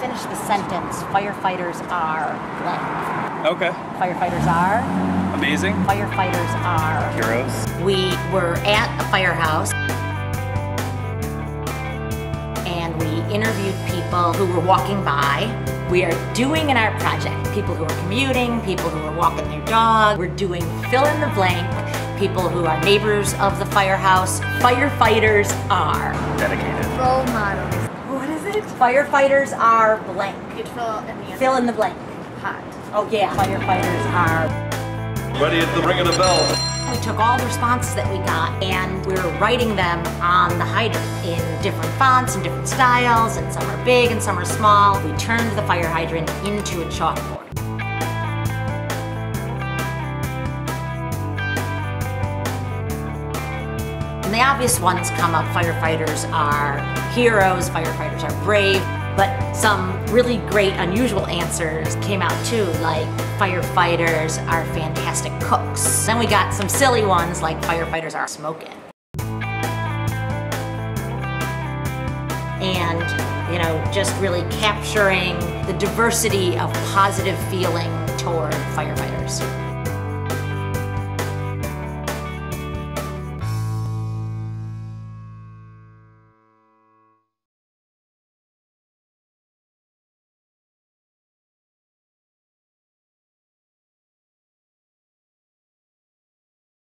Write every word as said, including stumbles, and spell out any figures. finish the sentence, firefighters are blank. Okay. Firefighters are... amazing. Firefighters are... heroes. We were at a firehouse and we interviewed people who were walking by. We are doing in our project, people who are commuting, people who are walking their dog. We're doing fill in the blank, people who are neighbors of the firehouse. Firefighters are... dedicated. Role models. Firefighters are blank. You'd fill in the, fill in the blank. Hot. Oh yeah. Firefighters are... ready at the ring of the bell. We took all the responses that we got and we were writing them on the hydrant in different fonts and different styles, and some are big and some are small. We turned the fire hydrant into a chalkboard. And the obvious ones come up. Firefighters are heroes, firefighters are brave, but some really great unusual answers came out too, like firefighters are fantastic cooks. Then we got some silly ones like firefighters are smoking. And, you know, just really capturing the diversity of positive feeling toward firefighters.